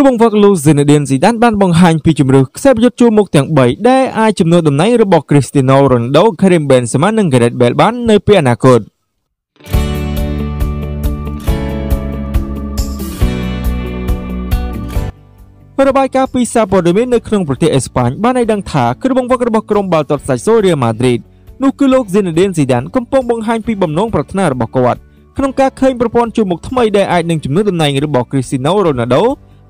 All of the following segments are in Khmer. ក្នុងវគ្គលូ Zinedine Zidane បានបង្ហាញពីជម្រើសខ្សែប្រយុទ្ធចូលមុខទាំង3ដែលអាចជំនួសតំណែងរបស់ Cristiano Ronaldo, Karim Benzema និង Gareth Bale បាននៅពេលអនាគត។របាយការណ៍ពីសារព័ត៌មាននៅក្នុងប្រទេសអេស្ប៉ាញបានឲ្យដឹងថាគ្រូបង្វឹករបស់ក្រុមបាល់ទាត់សាច់សូរ Real Madrid នោះគឺលោក Zinedine Zidane កំពុងបង្ហាញពីបំណងប្រាថ្នារបស់គាត់ក្នុងការឃើញប្រព័ន្ធជួរមុខថ្មីដែលអាចនឹងជំនួសតំណែងរបស់ Cristiano Ronaldo,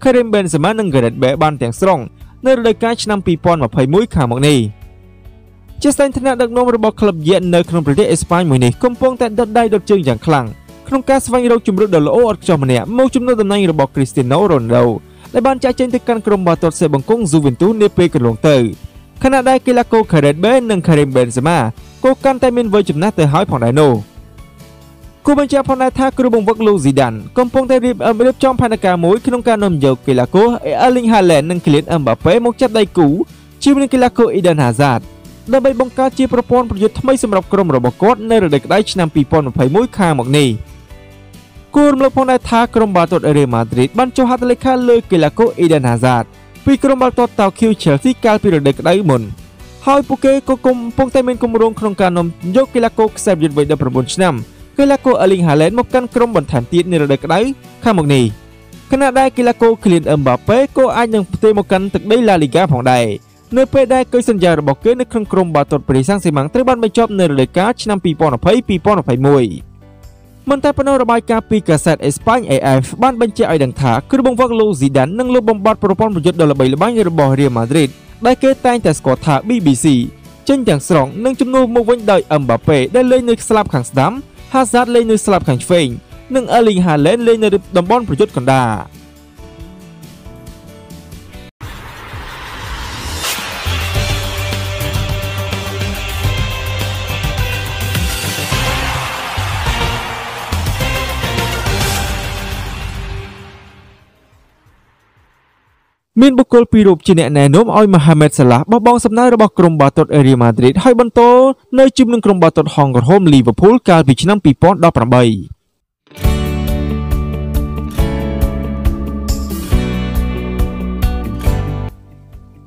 Karim Benzema និង Gareth Bale បានទាំងស្រុងនៅរដូវកាលឆ្នាំ2021ខាងមុខនេះជាស្ថានភាពដឹកនាំរបស់ក្លឹបយក្សនៅក្នុងប្រទេសអេស្ប៉ាញមួយនេះកំពុងតែដុតដៃដុតជើងយ៉ាងខ្លាំងក្នុងការស្វែងរកជំរឿនដ៏ល្អឥតខ្ចោះម្នាក់មកជំនួសតំណែងរបស់ Cristiano Ronaldoដែលបានចាក់ចេញទៅកាន់ក្រុមបាល់ទាត់សេបង្គង Juventus នាពេលកន្លងទៅខណៈដែលកីឡាករ Gareth Bale និង Karim Benzema ក៏កាន់តែមានវ័យចំណាស់ទៅហើយផងដែរនោះគូបញ្ជាក់ផងដែរថាគ្រូបង្វឹក លោក Zidane កំពុងតែរៀបចំផែនការមួយក្នុងការនាំយកកីឡាករ Erling Haaland និង Kylian Mbappe មកចាប់ដៃគូជាមួយនឹងកីឡាករ Eden Hazard ដើម្បីបង្កើតជាប្រព័ន្ធប្រយុទ្ធថ្មីសម្រាប់ក្រុមរបស់គាត់នៅរដូវក្តៅឆ្នាំ2021ខាងមុខនេះគូរំលឹកផងដែរថាក្រុមបាល់ទាត់ Real Madrid បានចុះហត្ថលេខាលើកីឡាករ Eden Hazard ពីក្រុមបាល់ទាត់ តាវឃីវ Chelsea កាលពីរដូវក្តៅមុនហើយពួកគេក៏កំពុងតែមានគម្រោងក្នុងការនាំយកកីឡាករខ្សែប្រយុទ្ធវ័យ19ឆ្នាំកីឡាករ Erling Haaland មកកាន់ក្រុមបន្ថែមទៀតនៅរដូវក្តៅខាងមុខនេះខណៈដែលកីឡាករ Kylian Mbappe ក៏អាចនឹងផ្ទេរមកកាន់ទឹកដី La Liga ផងដែរនៅពេលដែលកិច្ចសន្យារបស់គេនៅក្នុងក្រុមបាល់ទាត់ Paris Saint-Germain ត្រូវបានបញ្ចប់នៅរដូវកាលឆ្នាំ2020-2021មិនតែប៉ុណ្ណោះរបាយការណ៍ពីកាសែតអេស្ប៉ាញ AF បានបញ្ជាក់ឲ្យដឹងថាគ្រូបង្វឹកលោក Zidane នឹងលុបបំបាត់ប្រព័ន្ធប្រយុទ្ធដ៏ល្បីល្បាញរបស់ Real Madrid ដែលគេតែងតែស្គាល់ថា BBC ចេញទាំងស្រុងនិងជំនួសមកវិញដោយ Mbappe ដែលលេងនៅស្លាបខាងស្ដាំ Hazard លេងនៅស្លាបខាងឆ្វេងនិង Erling Haaland លេងនៅតំបន់ប្រយុទ្ធកណ្ដាលមានបុគ្គលពីររូបជាអ្នកណែនាំឲ្យ Mohamed Salah បោះបង់សំណើរបស់ក្រុមបាល់ទាត់ Real Madrid ហើយបន្តនៅជាមួយនឹងក្រុមបាល់ទាត់ហងក្រហម Liverpool កាលពីឆ្នាំ2018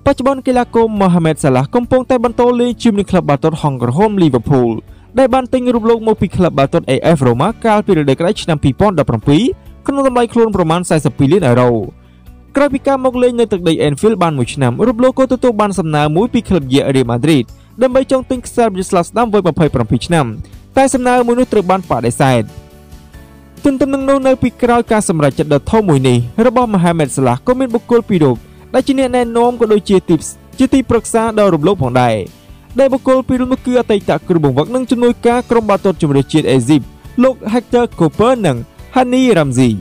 បច្ចុប្បន្នកីឡាករ Mohamed Salah កំពុងតែបន្តលេងជាមួយនឹងក្លឹបបាល់ទាត់ហងក្រហម Liverpool ដែលបានទិញរូបលោកមកពីក្លឹបបាល់ទាត់ AF Roma កាលពីរដូវក្តៅឆ្នាំ2017ក្នុងតម្លៃខ្លួនប្រមាណ42លាន€ក្រោយពីការមកលេងនៅទឹកដី Anfield បានមួយឆ្នាំរូបលោកក៏ទទួលបានសំណើមួយពីក្លឹបយក្ស Real Madrid ដើម្បីចង់ទិញខ្សែប្រយុទ្ធស្លាបស្ដាំវ័យ27ឆ្នាំតែសំណើមួយនោះត្រូវបានបដិសេធទន្ទឹមនឹងនោះនៅពីក្រោយការសម្រេចចិត្តដ៏ធំមួយនេះរបស់ Mohamed Salah ក៏មានបុគ្គលពីររូបដែលជាអ្នកណែនាំក៏ដូចជាទីប្រឹក្សាដល់រូបលោកផងដែរដែលបុគ្គលពីររូបនោះគឺអតីតគ្រូបង្វឹកនិងជំនួយការក្រុមបាល់ទាត់ជម្រើសជាតិអេស៊ីបលោក Hector Cooper និង Hani Ramzi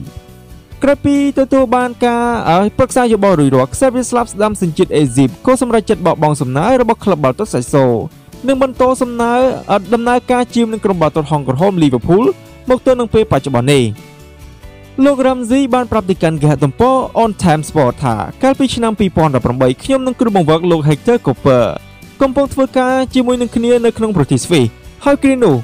ក្រោយពីទទួលបានការប្រឹក្សាយោបល់រួចរាល់ខ្សែប្រយុទ្ធស្លាបស្ដាំសញ្ជាតិអេស៊ីបក៏សម្រេចចិត្តបោះបង់សំណើរបស់ក្លឹបបាល់ទាត់សាច់សូរនិងបន្តសំណើដំណើរការជាមួយនឹងក្រុមបាល់ទាត់ហងក្រហម Liverpool មកទល់នឹងពេលបច្ចុប្បន្ននេះលោក Ramsey បានប្រាប់ទៅកាន់គេហទំព័រ On Time Sport ថាកាលពីឆ្នាំ2018ខ្ញុំនិងគ្រូបង្វឹកលោក Hector Cooper កំពុងធ្វើការជាមួយនឹងគ្នានៅក្នុងប្រទេសស្វីសហើយគ្រានោះ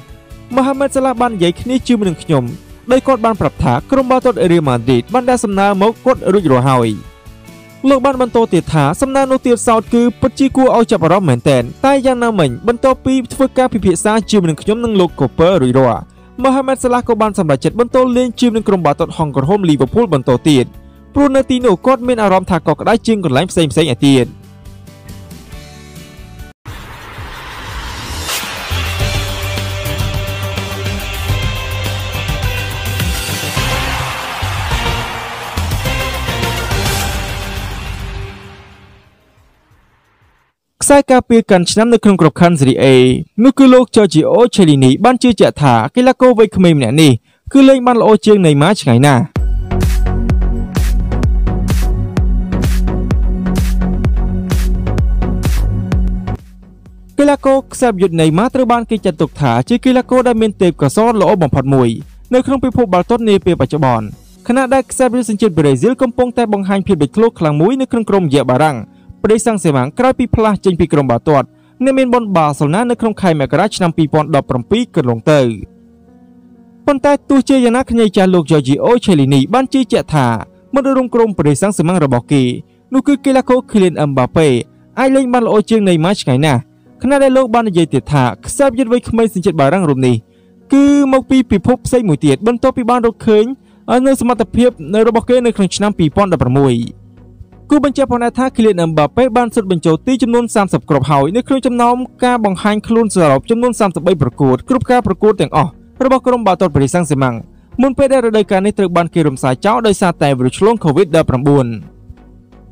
Mohamed Salah បាននិយាយគ្នាជាមួយនឹងខ្ញុំដោយគាត់បានប្រាប់ថាក្រុមបាល់ទាត់ Real Madrid បានដាក់សំណើមកគាត់រួចរាល់ហើយលោកបានបន្តទៀតថាសំណើនោះទៀតសោតគឺពិតជាគួរឲ្យចាប់អារម្មណ៍មែនទែនតែយ៉ាងណាមិញបន្ទាប់ពីធ្វើការពិភាក្សាជាមួយនឹងខ្ញុំនិងលោក Cooper រួចរាល់ Mohamed Salah ក៏បានសម្រេចចិត្តបន្តលេងជាមួយនឹងក្រុមបាល់ទាត់ហងក្រហម Liverpool បន្តទៀតព្រោះនៅទីនោះគាត់មានអារម្មណ៍ថាកក់ក្តៅជាងកន្លែងផ្សេងៗឯទៀតខ្សែការពារកាន់ឆ្នាំនៅក្នុងក្របខ័ណ្ឌ Serie A នោះគឺលោក Giorgio Chiellini បានជឿជាក់ថាកីឡាករវ័យក្មេងម្នាក់នេះគឺលេងបានល្អជាង Neymar ឆ្ងាយណាស់កីឡាករខ្សែប្រយុទ្ធ Neymar ត្រូវបានគេចាត់ទុកថាជាកីឡាករដែលមានទេពកោសល្យល្អបំផុតមួយនៅក្នុងពិភពបាល់ទាត់នាពេលបច្ចុប្បន្នខណៈដែលខ្សែប្រយុទ្ធសញ្ជាតិប្រេស៊ីលកំពុងតែបង្ហាញភាពលេចធ្លោខ្លាំងមួយនៅក្នុងក្រុមយក្សបារាំងប្រទេសសាំងសេម៉ាងក្រោយពីផ្លាស់ចេញពីក្រុមបាល់ទាត់អ្នកមានបុនបាសេឡូណានៅក្នុងខែមករាឆ្នាំ2017កន្លងទៅប៉ុន្តែទោះជាយ៉ាងណាខ្ញីចាស់លោក Giorgio Chiellini បានជឿជាក់ថា មកដរុងក្រុមប្រេសាំងសមាំងរបស់គេនោះគឺកីឡាករ Kylian Mbappe អាចលេងបានល្អជាង Neymar ឆ្ងាយណាស់ខណៈដែលលោកបាននិយាយទៀតថាខ្សែយុទ្ធវ័យក្មេងសញ្ជាតិបារាំងរូបនេះគឺមកពីពិភពផ្សេងមួយទៀតបន្ទាប់ពីបានរកឃើញនៅសមត្ថភាពរបស់គេនៅក្នុងឆ្នាំ2016គូបញ្ជាក់ផងដែរថា Kylian Mbappe បានសុទ្ធបញ្ចូលទីចំនួន30គ្រាប់ហើយនៅក្នុងចំណោមការបង្ហាញខ្លួនសរុបចំនួន33ប្រកួតគ្រប់ការប្រកួតទាំងអស់របស់ក្រុមបាល់ទាត់ប៉ារីសសាំងហ្សឺម៉ាំងមុនពេលដែលរដូវកាលនេះត្រូវបានគេរំសាយចោលដោយសារតែវីរុសឆ្លង COVID-19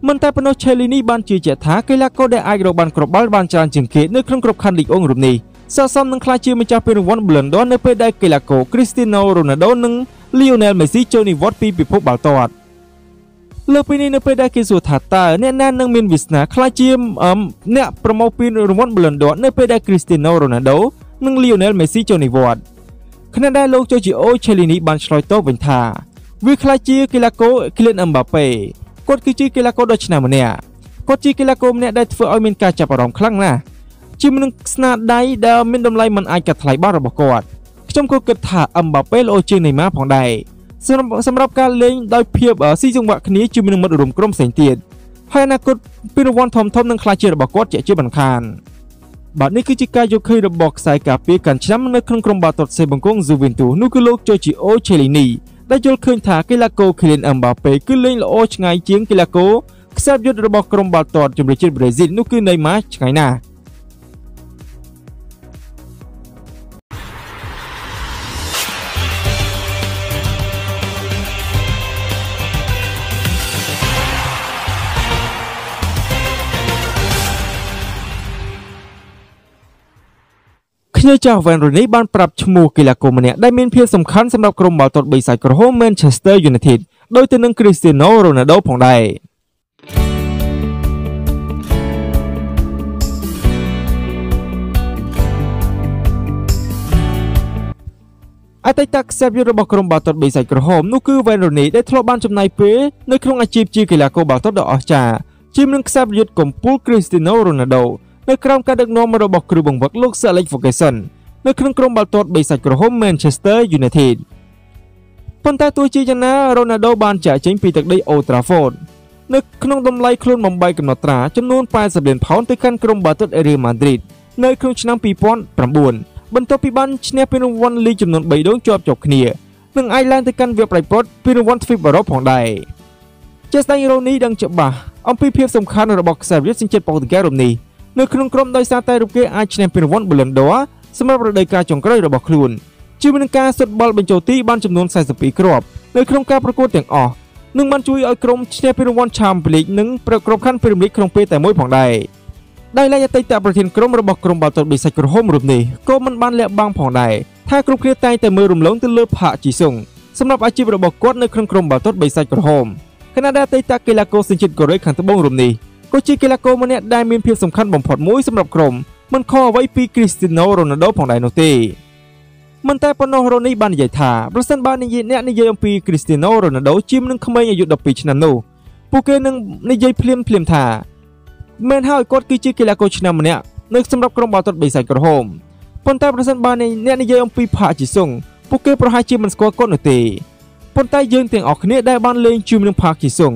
មិនតែប៉ុណ្ណោះ Cellini បានជឿជាក់ថាកីឡាករដែលអាចរកបានគ្រាប់បាល់បានច្រើនជាងគេនៅក្នុងក្របខ័ណ្ឌលីកអ៊ុងរូបនេះស័ក្តិសមនឹងក្លាយជាម្ចាស់ពានរង្វាន់ Ballon d'Or នៅពេលដែលកីឡាករ Cristiano Ronaldo និង Lionel Messi ចូលនិវត្តន៍ពីពិភពបាល់ទាត់លើពីនេះនៅពេលដែលគេសួរថាតើអ្នកណានឹងមានវាសនាក្លាយជាអ្នកប្រមូលពានរង្វាន់ Ballon d'Or នៅពេលដែល Cristiano Ronaldo និង Lionel Messi ចូលនិវត្តន៍ខណៈដែលលោកជូជីអូ Cellini បានឆ្លើយតបវិញថាវាក្លាយជាកីឡាករ Kylian Mbappe គាត់គឺជាកីឡាករដ៏ឆ្នើមម្នាក់គាត់ជាកីឡាករម្នាក់ដែលធ្វើឲ្យមានការចាប់អារម្មណ៍ខ្លាំងណាស់ជាមនុស្សស្នាដៃដែលមានតម្លៃមិនអាចកាត់ថ្លៃបានរបស់គាត់ខ្ញុំក៏គិតថា Mbappe ល្អជាង Neymar ផងដែរសម្រាប់ការលេងដោយភាពស៊ីចង្វាក់គ្នាជាមួយនឹងមិត្តរួមក្រុមផ្សេងទៀតហើយអនាគតពានរង្វាន់ធំៗនឹងក្លាយជារបស់គាត់ជាមិនខានបាទនេះគឺជាការយកឃើញរបស់ខ្សែការពារកាន់ឆ្នាំនៅក្នុងក្រុមបាល់ទាត់សេបង្គង Juventus នោះគឺលោក Giorgio Chiellini ដែលយល់ឃើញថាកីឡាករ Kylian Mbappe គឺលេងល្អឆ្ងាយជាងកីឡាករខ្សែយុទ្ធរបស់ក្រុមបាល់ទាត់ជម្រើសជាតិប្រេស៊ីលនោះគឺ Neymar ឆ្ងាយណាស់អ្នកចាស់វ៉ែនរូនីបានប្រាប់ឈ្មោះកីឡាករម្នាក់ដែលមានភាពសំខាន់សម្រាប់ក្រុមបាល់ទាត់បីសាច់ក្រហម Manchester United ដោយទៅនឹង Cristiano Ronaldo ផងដែរអតីតខ្សែយុទ្ធរបស់ក្រុមបាល់ទាត់បីសាច់ក្រហមនោះគឺ វ៉ែនរូនីដែលធ្លាប់បានចំណាយពេលនៅក្នុងអាជីពជាកីឡាករបាល់ទាត់ដ៏អស្ចារ្យជាមួយនឹងខ្សែយុទ្ធកំពូល Cristiano Ronaldoនៅក្រោមការដឹកនាំរបស់គ្រូបង្វឹកលោក Sir Alex Ferguson នៅក្នុងក្រុមបាល់ទាត់បីសាច់ក្រហម Manchester United ប៉ុន្តែទោះជាយ៉ាងណា Ronaldo បានចាក់ចេញពីទឹកដី Old Trafford នៅក្នុងតម្លៃខ្លួនបំបីកំណត់ត្រាចំនួន80លានផោនទៅកាន់ក្រុមបាល់ទាត់ Real Madrid នៅក្នុងឆ្នាំ2009បន្ទាប់ពីបានឈ្នះពានរង្វាន់លីកចំនួន3ដងជាប់គ្នានិងអាចឡើងទៅកាន់វគ្គប្រៃព្រឹត្តពានរង្វាន់ FIFA អឺរ៉ុបផងដែរជាស្ដេច Rooney ដឹងច្បាស់អំពីភាពសំខាន់របស់ខ្សែយុទ្ធសញ្ជាតិប៉ូទុយហ្គេសរូបនេះនៅក្នុងក្រុមដោយសារតែរូបគេអាចឈ្នះពានរង្វាន់ Ballon d'Or សម្រាប់រដូវកាលចុងក្រោយរបស់ខ្លួនជាមួយនឹងការសុទ្ធបាល់បញ្ចូលទីបានចំនួន42គ្រាប់នៅក្នុងការប្រកួតទាំងអស់នឹងបានជួយឲ្យក្រុមឈ្នះពានរង្វាន់ Champions League និងប្រកក្របខ័ណ្ឌ Premier League ក្នុងពេលតែមួយផងដែរដោយឡែកអតីតប្រធានក្រុមរបស់ក្រុមបាល់ទាត់បីសាច់ក្រហមរូបនេះក៏មិនបានលាក់បាំងផងដែរថាគ្រប់គ្នាតែងតែមើលរំលងទៅលើផាកជីសុងសម្រាប់អាជីពរបស់គាត់នៅក្នុងក្រុមបាល់ទាត់បីសាច់ក្រហមខណៈដែលអតីតកីឡាករសញ្ជាតិកូរ៉េខាងត្បូងរូបនេះក៏ជាកីឡាករម្នាក់ដែលមានភាពសំខាន់បំផុតមួយសម្រាប់ក្រុមមិនខុសអ្វីពី Cristiano Ronaldo ផងដែរនោះទេមិនតែប៉ុណ្ណោះ Rooney បាននិយាយថាប្រសិនបើអ្នកនិយាយអំពី Cristiano Ronaldo ជាមួយនឹងក្មេងអាយុ12ឆ្នាំនោះពួកគេនឹងនិយាយភ្លាមថាមែនហើយគាត់គឺជាកីឡាករឆ្នាំម្នាក់នៅសម្រាប់ក្រុមបាល់ទាត់បីសាច់ក្រហមប៉ុន្តែប្រសិនបើអ្នកនិយាយអំពី Park Ji-sung ពួកគេប្រហែលជាមិនស្គាល់គាត់នោះទេប៉ុន្តែយើងទាំងអស់គ្នាដែលបានលេងជាមួយនឹង Park Ji-sung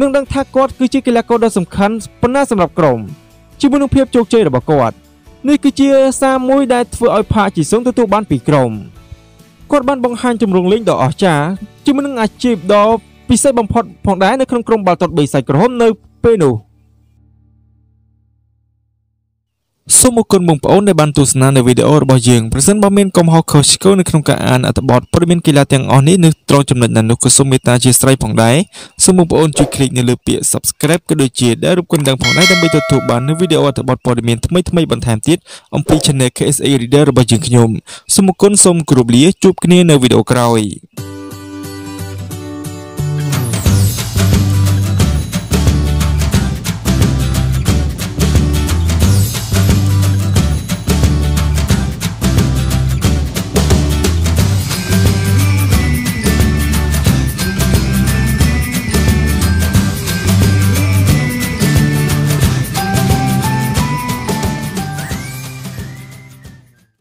នឹងដឹងថាគាត់គឺជាកីឡាករដ៏សំខាន់ប៉ុណ្ណាសម្រាប់ក្រុមជាមួយនឹងភាពជោគជ័យរបស់គាត់នេះគឺជាសារមួយដែលធ្វើឲ្យផាកជីសុងទទួលបានពីក្រុមគាត់បានបង្ហាញជំរងលេងដ៏អស្ចារ្យជាមួយនឹងអាជីពដ៏ពិសេសបំផុតផងដែរនៅក្នុងក្រុមបាល់ទាត់បីសាច់ក្រហមនៅពេលនោះសូមអរគុណបងប្អូនដែលបានទស្សនានៅវីដេអូរបស់យើងប្រសិនបើមានកំហុសខុសឆ្គងនៅក្នុងការអានអត្ថបទព័ត៌មានកីឡាទាំងអស់នេះនៅត្រង់ចំណុចណានោះក៏សូមមេត្តាអធិស្ឋានផងដែរសូមបងប្អូនជួយคลิกនៅលើពាក្យ Subscribe ក៏ដូចជាដែលរូបកណ្ដឹងផងដែរដើម្បីទទួលបាននូវវីដេអូអត្ថបទព័ត៌មានថ្មីៗបន្ថែមទៀតអំពី Channel KSA Reader របស់យើងខ្ញុំសូមអរគុណសូមគោរពលាជួបគ្នានៅវីដេអូក្រោយ